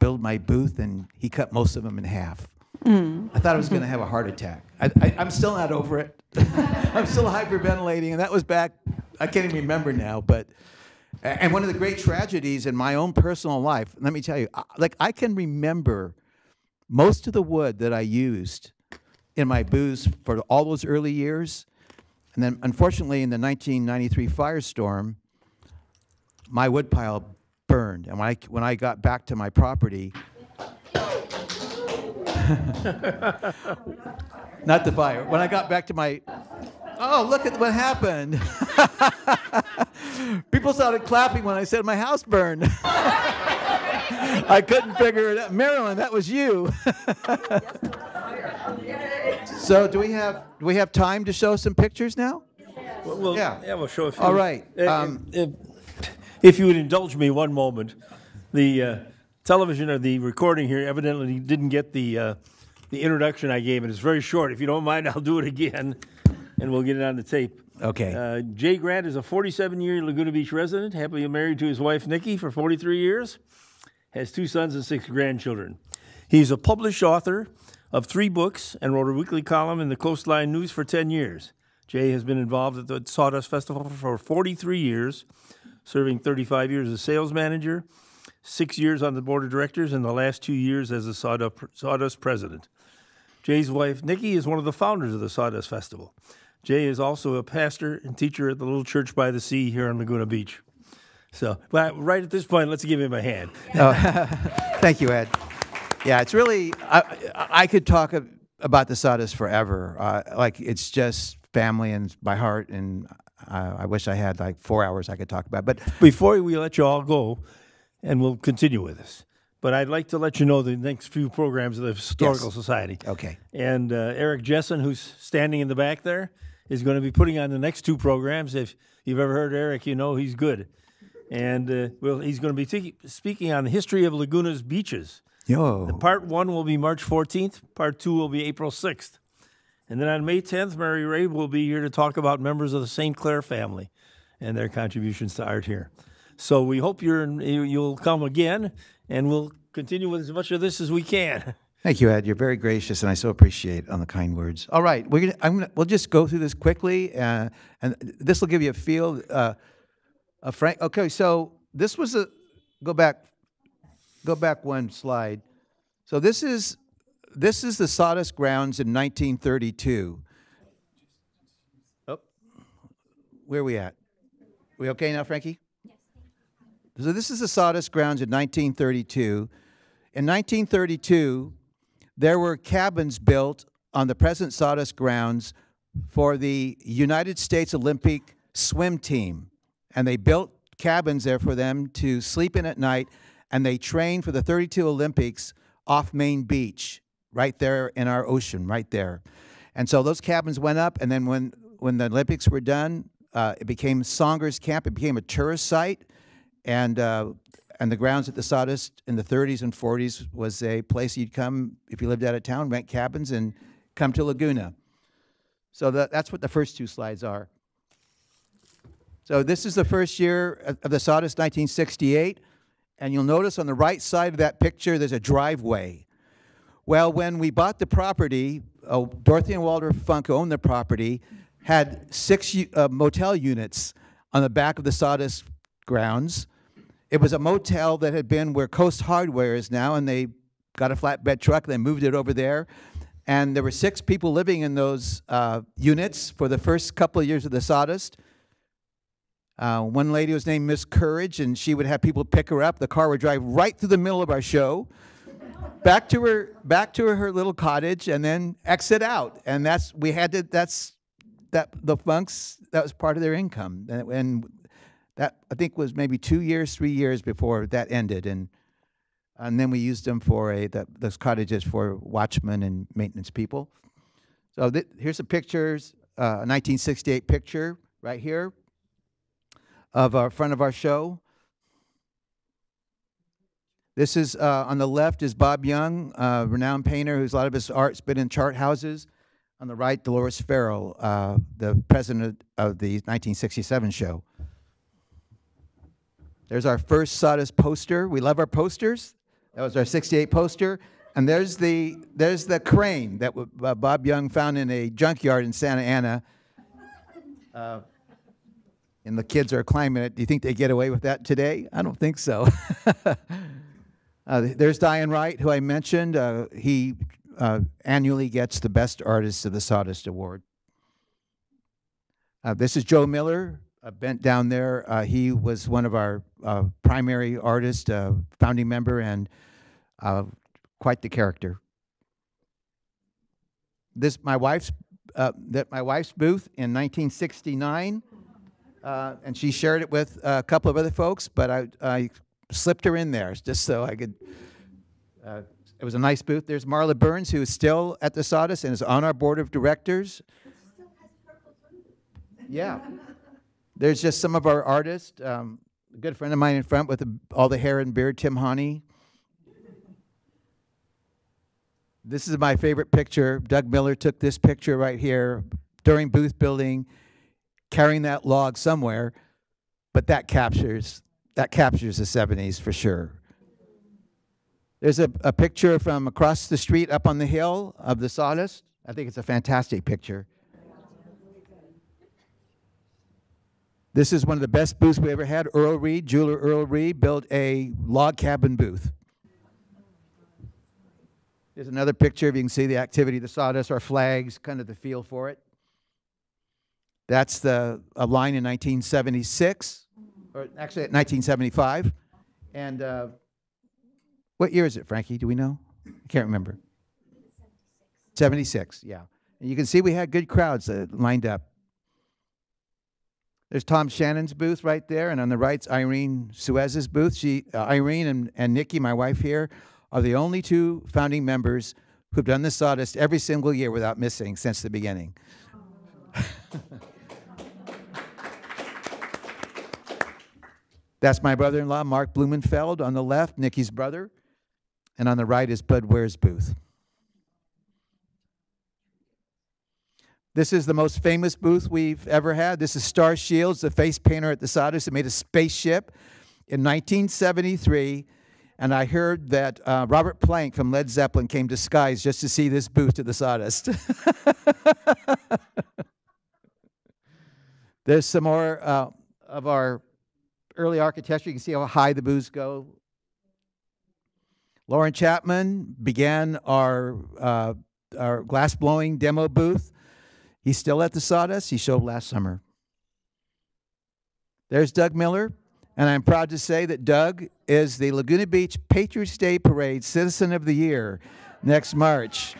build my booth, and he cut most of them in half. Mm. I thought I was going to have a heart attack. I, I, I'm still not over it. I'm still hyperventilating, and that was back, I can't even remember now, but, and one of the great tragedies in my own personal life, let me tell you, I, like, I can remember most of the wood that I used in my booths for all those early years, and then, unfortunately, in the nineteen ninety-three firestorm, my wood pile burned, and when I, when I got back to my property, Not the fire. When I got back to my Oh, look at what happened. People started clapping when I said my house burned. I couldn't figure it out. Marilyn, that was you. So do we have do we have time to show some pictures now? Well, we'll, yeah. yeah, we'll show a few. All right. Uh, um, if, if you would indulge me one moment, the uh, television or the recording here evidently didn't get the uh, the introduction I gave, and it's very short. If you don't mind, I'll do it again, and we'll get it on the tape. Okay. Uh, Jay Grant is a forty-seven-year Laguna Beach resident, happily married to his wife, Nikki, for forty-three years, has two sons and six grandchildren. He's a published author of three books and wrote a weekly column in the Coastline News for ten years. Jay has been involved at the Sawdust Festival for forty-three years, serving thirty-five years as sales manager, six years on the board of directors, and the last two years as the Sawdust president. Jay's wife, Nikki, is one of the founders of the Sawdust Festival. Jay is also a pastor and teacher at the Little Church by the Sea here on Laguna Beach. So right at this point, let's give him a hand. Oh, thank you, Ed. Yeah, it's really, I, I could talk about the Sawdust forever. Uh, like, it's just family and my heart, and I, I wish I had like four hours I could talk about. But before we let you all go, and we'll continue with this, but I'd like to let you know the next few programs of the Historical yes. Society. Okay. And uh, Eric Jessen, who's standing in the back there, is going to be putting on the next two programs. If you've ever heard Eric, you know he's good. And uh, well, he's going to be speaking on the history of Laguna's beaches. Yo. And part one will be March fourteenth. Part two will be April sixth. And then on May tenth, Mary Ray will be here to talk about members of the Saint Clair family and their contributions to art here. So we hope you're, you'll come again, and we'll continue with as much of this as we can. Thank you, Ed. You're very gracious, and I so appreciate on the kind words. All right, we're gonna, I'm gonna, we'll just go through this quickly, uh, and this will give you a feel uh, of Frank. Okay, so this was a go back, go back one slide. So this is. This is the Sawdust grounds in nineteen thirty-two. Oh, where are we at? We okay now, Frankie? Yes. So this is the Sawdust grounds in nineteen thirty-two. In nineteen thirty-two, there were cabins built on the present Sawdust grounds for the United States Olympic swim team. And they built cabins there for them to sleep in at night, and they trained for the thirty-two Olympics off Main Beach, right there in our ocean, right there. And so those cabins went up, and then when, when the Olympics were done, uh, it became Songer's Camp. It became a tourist site, and, uh, and the grounds at the Sawdust in the thirties and forties was a place you'd come, if you lived out of town, rent cabins, and come to Laguna. So the, that's what the first two slides are. So this is the first year of the Sawdust, nineteen sixty-eight, and you'll notice on the right side of that picture, there's a driveway. Well, when we bought the property, oh, Dorothy and Walter Funk, who owned the property, had six uh, motel units on the back of the Sawdust grounds. It was a motel that had been where Coast Hardware is now, and they got a flatbed truck, and they moved it over there. And there were six people living in those uh, units for the first couple of years of the Sawdust. Uh, one lady was named Miss Courage, and she would have people pick her up. The car would drive right through the middle of our show, back to her back to her little cottage, and then exit out. And that's we had to that's that the Funks, that was part of their income, and, and that I think was maybe two years three years before that ended, and and then we used them for a the, those cottages for watchmen and maintenance people. So th here's a pictures uh, a nineteen sixty-eight picture right here of our front of our show. This is, uh, on the left is Bob Young, a uh, renowned painter whose a lot of his art's been in chart houses. On the right, Dolores Farrell, uh, the president of the nineteen sixty-seven show. There's our first Sawdust poster. We love our posters. That was our sixty-eight poster. And there's the, there's the crane that w uh, Bob Young found in a junkyard in Santa Ana. Uh, and the kids are climbing it. Do you think they get away with that today? I don't think so. Uh, there's Diane Wright, who I mentioned. Uh, he uh, annually gets the Best Artist of the Sawdust Award. Uh, this is Joe Miller, uh, bent down there. Uh, he was one of our uh, primary artists, uh, founding member, and uh, quite the character. This, my wife's uh, at my wife's booth in nineteen sixty-nine, uh, and she shared it with a couple of other folks, but I, I slipped her in there just so I could. Uh, it was a nice booth. There's Marla Burns, who is still at the Sawdust and is on our board of directors. Yeah. There's just some of our artists. Um, a good friend of mine in front with the, all the hair and beard, Tim Haney. This is my favorite picture. Doug Miller took this picture right here during booth building, carrying that log somewhere, but that captures, that captures the seventies for sure. There's a, a picture from across the street up on the hill of the Sawdust. I think it's a fantastic picture. This is one of the best booths we ever had. Earl Reed, jeweler Earl Reed, built a log cabin booth. There's another picture, if you can see the activity, the Sawdust, our flags, kind of the feel for it. That's the, a line in nineteen seventy-six, or actually at nineteen seventy-five. And uh, what year is it, Frankie? Do we know? I can't remember. seventy-six, yeah. And you can see we had good crowds uh, lined up. There's Tom Shannon's booth right there, and on the right's Irene Suez's booth. She, uh, Irene and, and Nikki, my wife here, are the only two founding members who've done the Sawdust every single year without missing since the beginning. That's my brother-in-law, Mark Blumenfeld. On the left, Nikki's brother. And on the right is Bud Ware's booth. This is the most famous booth we've ever had. This is Star Shields, the face painter at the Sawdust, that made a spaceship in nineteen seventy-three. And I heard that uh, Robert Plank from Led Zeppelin came disguised just to see this booth to the Sawdust. There's some more uh, of our early architecture. You can see how high the booths go. Lauren Chapman began our, uh, our glass blowing demo booth. He's still at the Sawdust. He showed last summer. There's Doug Miller. And I'm proud to say that Doug is the Laguna Beach Patriots Day Parade Citizen of the Year next March.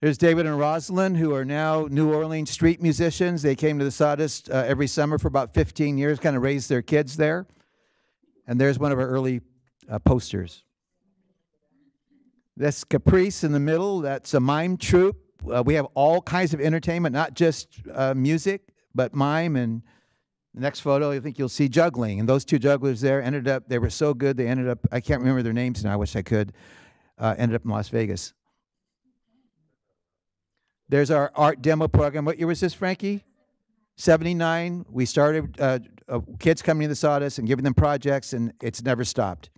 There's David and Rosalind, who are now New Orleans street musicians. They came to the Sawdust uh, every summer for about fifteen years, kind of raised their kids there. And there's one of our early uh, posters. That's Caprice in the middle. That's a mime troupe. Uh, we have all kinds of entertainment, not just uh, music, but mime. And the next photo, I think you'll see juggling. And those two jugglers there ended up, they were so good, they ended up, I can't remember their names now, I wish I could, uh, ended up in Las Vegas. There's our art demo program. What year was this, Frankie? seventy-nine. We started uh, uh, kids coming to the Sawdust and giving them projects, and it's never stopped.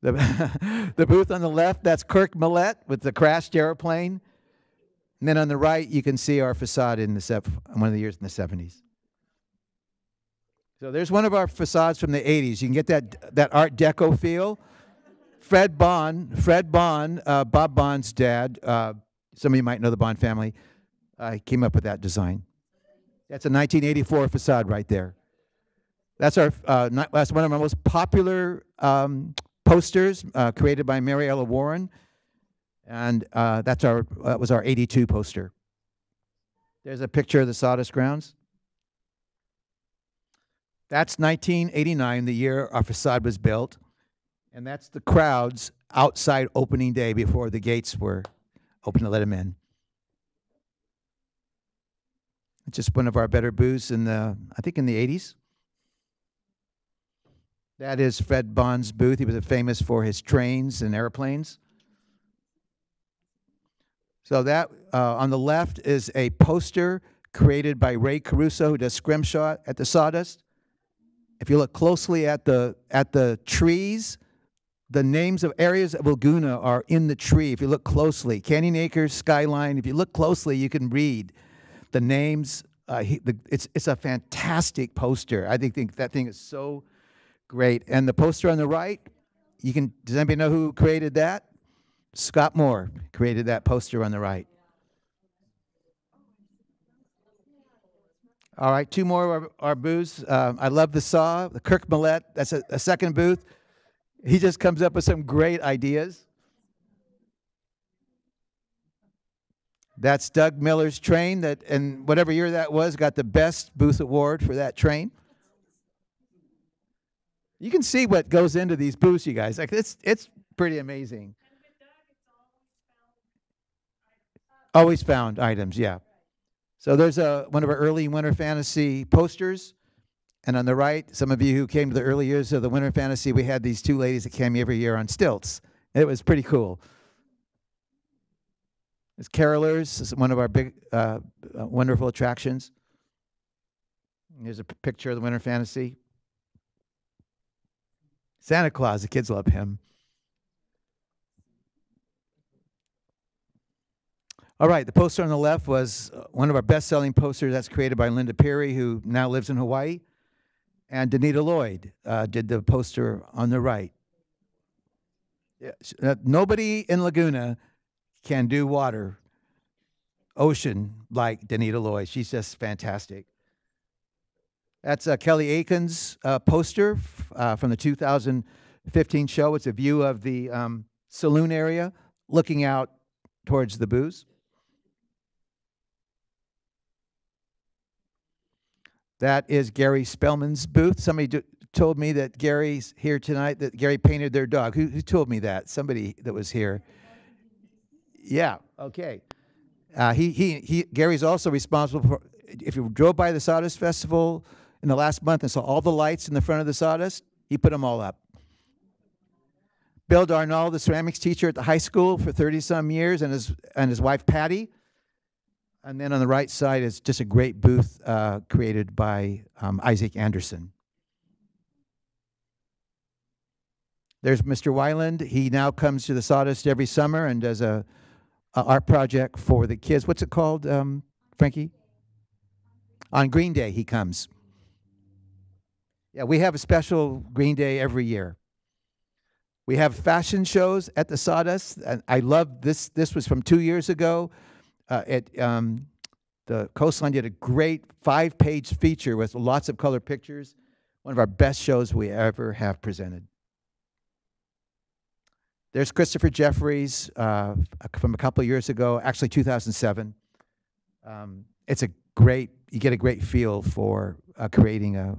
The, the booth on the left, that's Kirk Millett with the crashed airplane. And then on the right, you can see our facade in the one of the years in the seventies. So there's one of our facades from the eighties. You can get that, that Art Deco feel. Fred Bond, Fred Bond, uh, Bob Bond's dad, uh, some of you might know the Bond family, uh, came up with that design. That's a nineteen eighty-four facade right there. That's, our, uh, not, that's one of our most popular um, posters uh, created by Mary Ella Warren, and uh, that's our that was our eighty-two poster. There's a picture of the Sawdust grounds. That's nineteen eighty-nine, the year our facade was built, and that's the crowds outside opening day before the gates were open to let them in. It's just one of our better booths in the I think in the eighties. That is Fred Bond's booth. He was famous for his trains and airplanes. So that, uh, on the left, is a poster created by Ray Caruso, who does scrimshot at the Sawdust. If you look closely at the, at the trees, the names of areas of Laguna are in the tree. If you look closely, Canyon Acres, Skyline, if you look closely, you can read the names. Uh, he, the, it's, it's a fantastic poster. I think, think that thing is so great. And the poster on the right, you can, does anybody know who created that? Scott Moore created that poster on the right. All right, two more of our, our booths. Um, I love the saw, the Kirk Millett, that's a, a second booth. He just comes up with some great ideas. That's Doug Miller's train that, and whatever year that was, got the best booth award for that train. You can see what goes into these booths, you guys. Like it's it's pretty amazing. Always found items, yeah. So there's a one of our early Winter Fantasy posters. And on the right, some of you who came to the early years of the Winter Fantasy, we had these two ladies that came every year on stilts. It was pretty cool. It's Carolers, it's one of our big, uh, wonderful attractions. Here's a picture of the Winter Fantasy. Santa Claus, the kids love him. All right, the poster on the left was one of our best-selling posters that's created by Linda Perry, who now lives in Hawaii. And Danita Lloyd uh, did the poster on the right. Yeah, uh, nobody in Laguna can do water, ocean, like Danita Lloyd. She's just fantastic. That's uh, Kelly Aiken's uh, poster f uh, from the two thousand fifteen show. It's a view of the um, saloon area looking out towards the booze. That is Gary Spellman's booth. Somebody do, told me that Gary's here tonight, that Gary painted their dog. Who, who told me that? Somebody that was here. Yeah, okay. Uh, he, he, he, Gary's also responsible for, if you drove by the Sawdust Festival in the last month and saw all the lights in the front of the Sawdust, he put them all up. Bill Darnall, the ceramics teacher at the high school for thirty some years, and his, and his wife, Patty. And then on the right side is just a great booth uh, created by um, Isaac Anderson. There's Mister Wyland. He now comes to the Sawdust every summer and does a, a art project for the kids. What's it called, um, Frankie? On Green Day he comes. Yeah, we have a special Green Day every year. We have fashion shows at the Sawdust. And I love this. This was from two years ago. Uh, it, um, the Coastline did a great five-page feature with lots of color pictures. One of our best shows we ever have presented. There's Christopher Jeffries uh, from a couple of years ago, actually two thousand seven. Um, it's a great, you get a great feel for uh, creating a,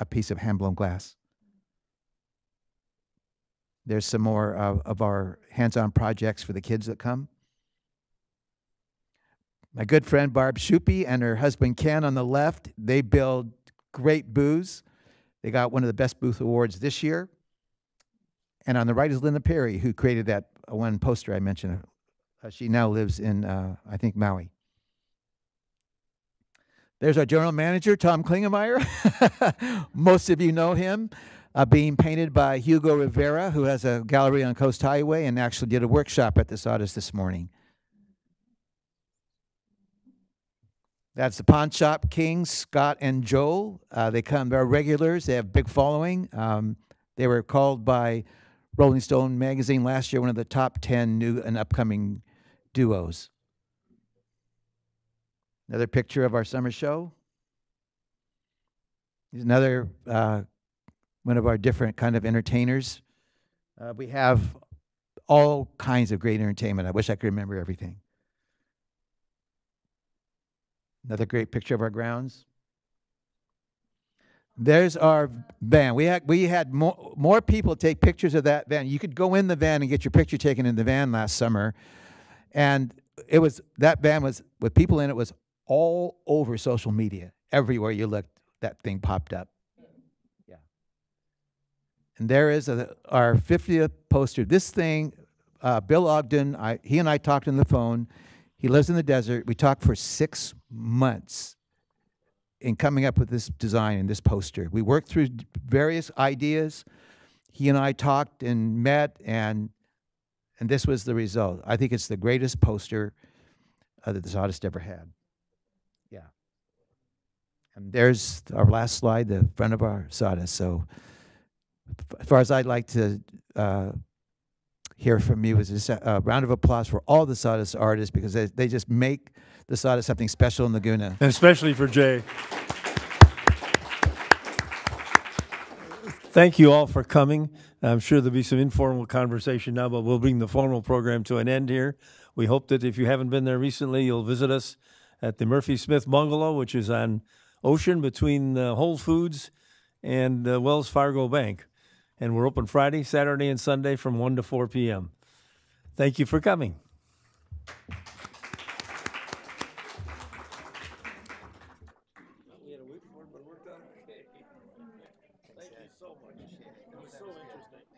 a piece of hand-blown glass. There's some more uh, of our hands-on projects for the kids that come. My good friend Barb Schuppe and her husband Ken on the left, they build great booths. They got one of the best booth awards this year. And on the right is Linda Perry, who created that one poster I mentioned. Uh, she now lives in, uh, I think, Maui. There's our general manager, Tom Klingemeier. Most of you know him, uh, being painted by Hugo Rivera, who has a gallery on Coast Highway and actually did a workshop at the Sawdust this morning. That's the Pawn Shop Kings, Scott and Joel. Uh, they come, they're regulars, they have a big following. Um, they were called by Rolling Stone magazine last year, one of the top ten new and upcoming duos. Another picture of our summer show. Here's another, uh, one of our different kind of entertainers. Uh, we have all kinds of great entertainment. I wish I could remember everything. Another great picture of our grounds. There's our van. We had, we had more, more people take pictures of that van. You could go in the van and get your picture taken in the van last summer. And it was, that van was, with people in it, was all over social media. Everywhere you looked, that thing popped up. Yeah. And there is a, our fiftieth poster. This thing, uh, Bill Ogden, I, he and I talked on the phone. He lives in the desert. We talked for six months in coming up with this design and this poster. We worked through various ideas. He and I talked and met, and, and this was the result. I think it's the greatest poster uh, that the Sawdust ever had. Yeah. And there's our last slide, the front of our Sawdust. So as far as I'd like to uh, hear from you is a round of applause for all the Sawdust artists, because they, they just make the Sawdust something special in Laguna. And especially for Jay. Thank you all for coming. I'm sure there'll be some informal conversation now, but we'll bring the formal program to an end here. We hope that if you haven't been there recently, you'll visit us at the Murphy Smith Bungalow, which is on Ocean between uh, Whole Foods and uh, Wells Fargo Bank. And we're open Friday, Saturday, and Sunday from one to four p m Thank you for coming. Thank you so much. It was so interesting.